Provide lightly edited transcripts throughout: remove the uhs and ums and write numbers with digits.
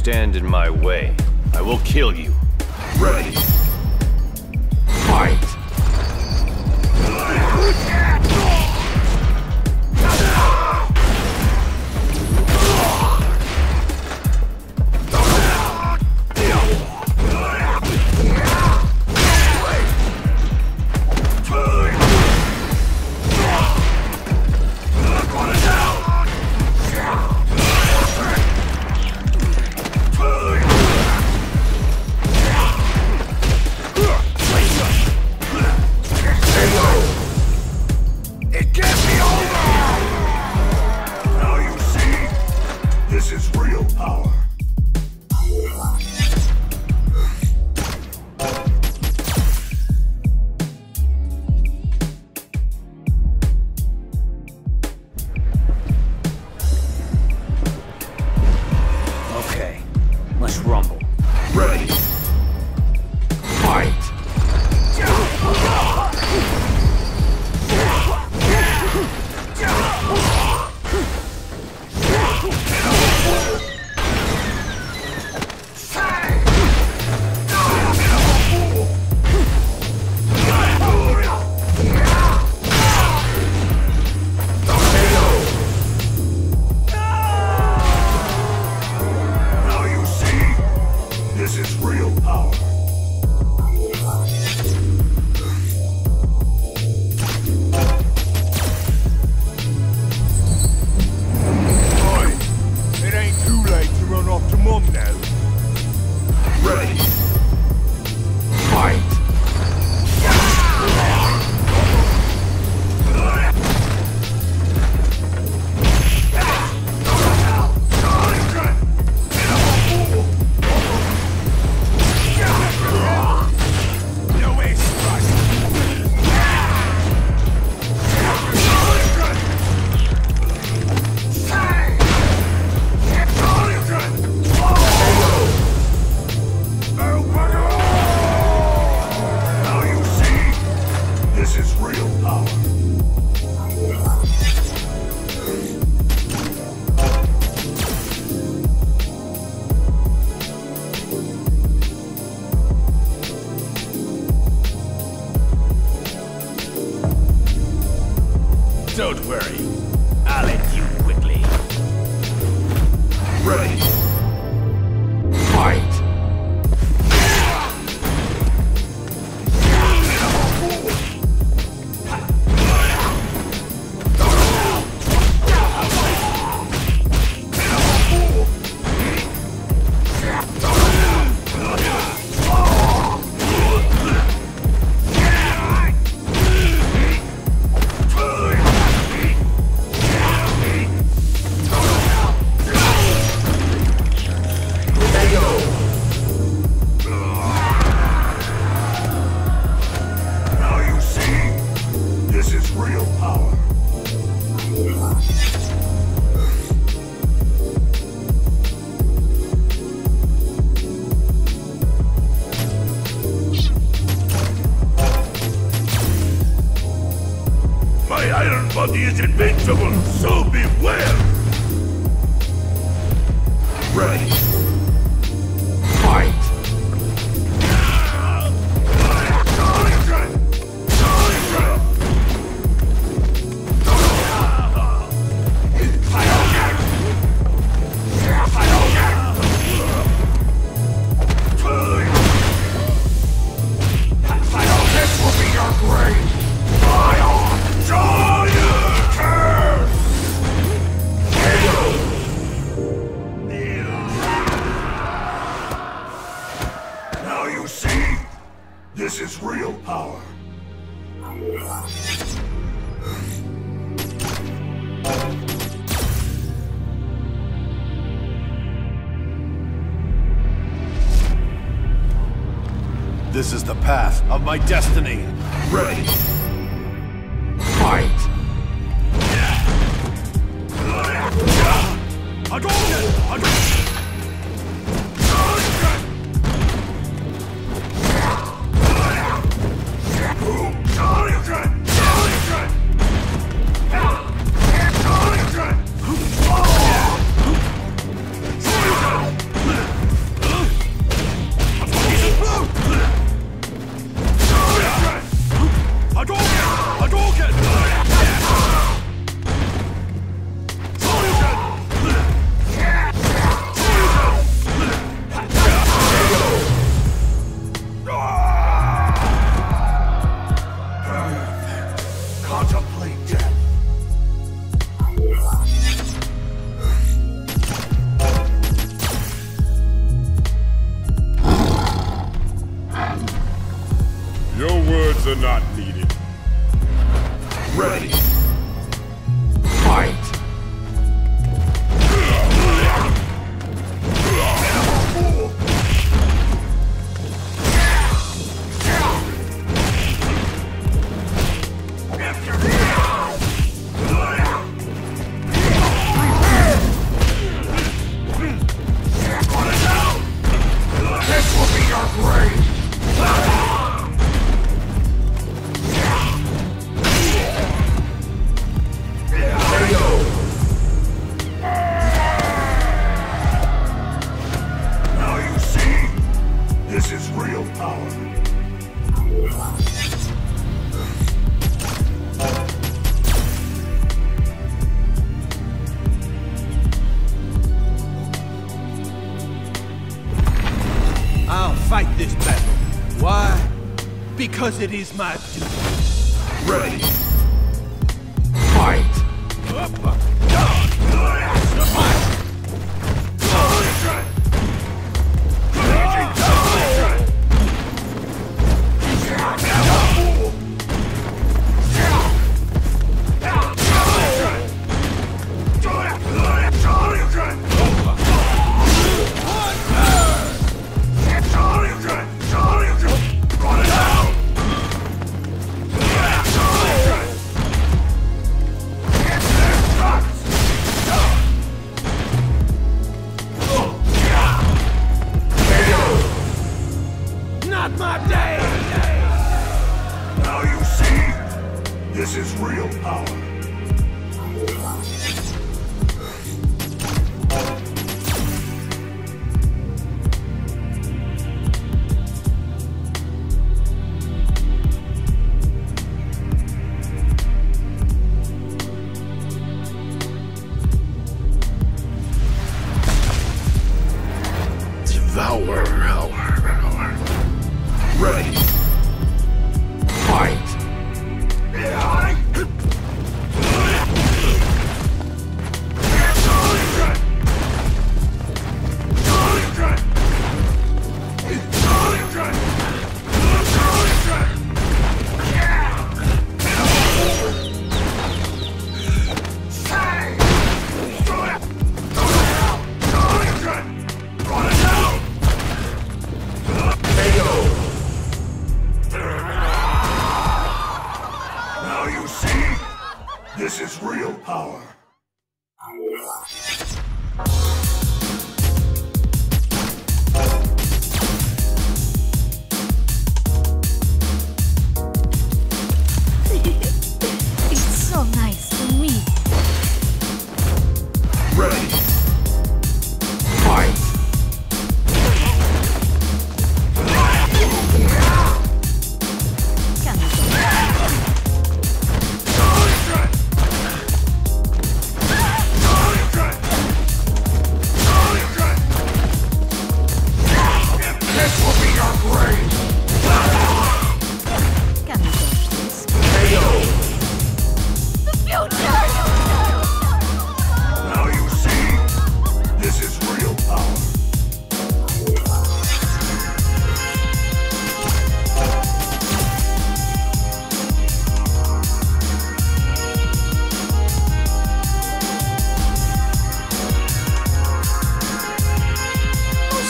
Stand in my way, I will kill you. Ready. Fight! Don't worry, I'll let you quickly. Ready. Fight! Body is invincible, so beware! Ready! Fight! This is the path of my destiny. Ready. Fight! Are not needed. Ready. Fight. This will be your grave. I'll fight this battle. Why? Because it is my duty. Ready. Fight. Not my day! Now you see, this is real power. This is real power. It's so nice to meet. Ready. Fight.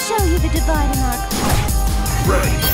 Show you the divide in our class. Ready.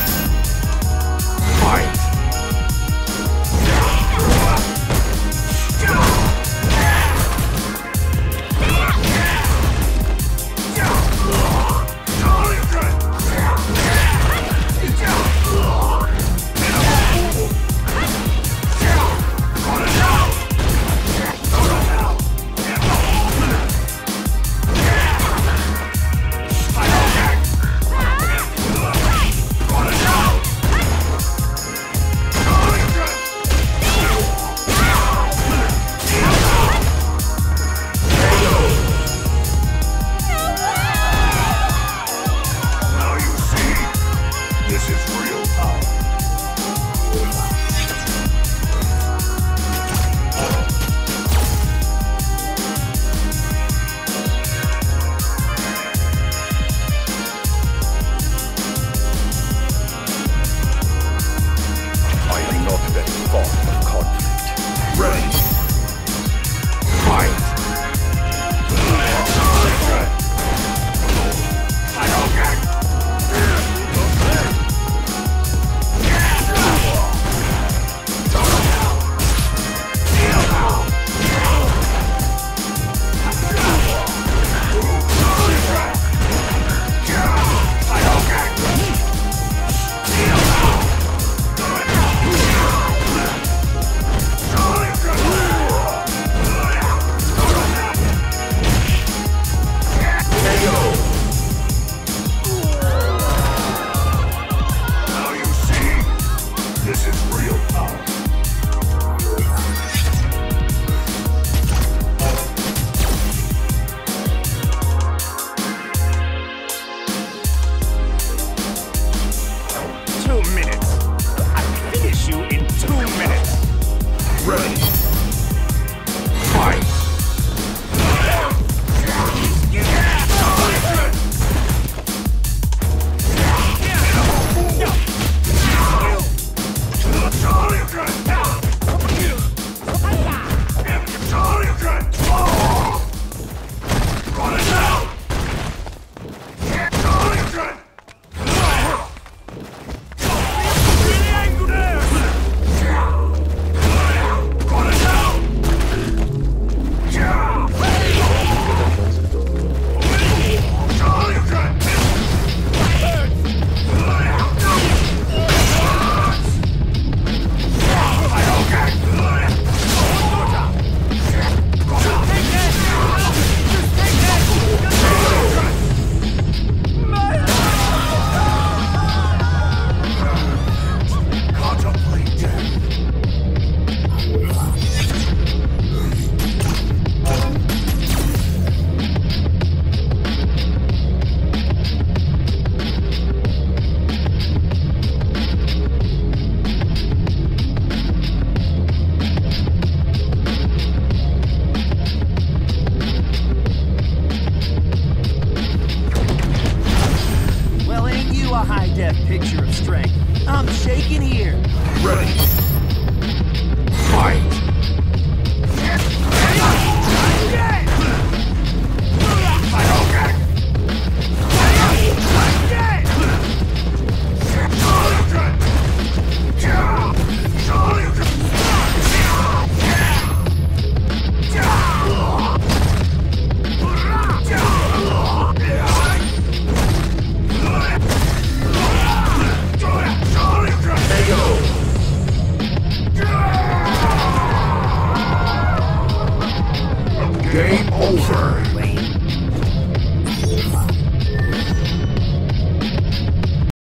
over.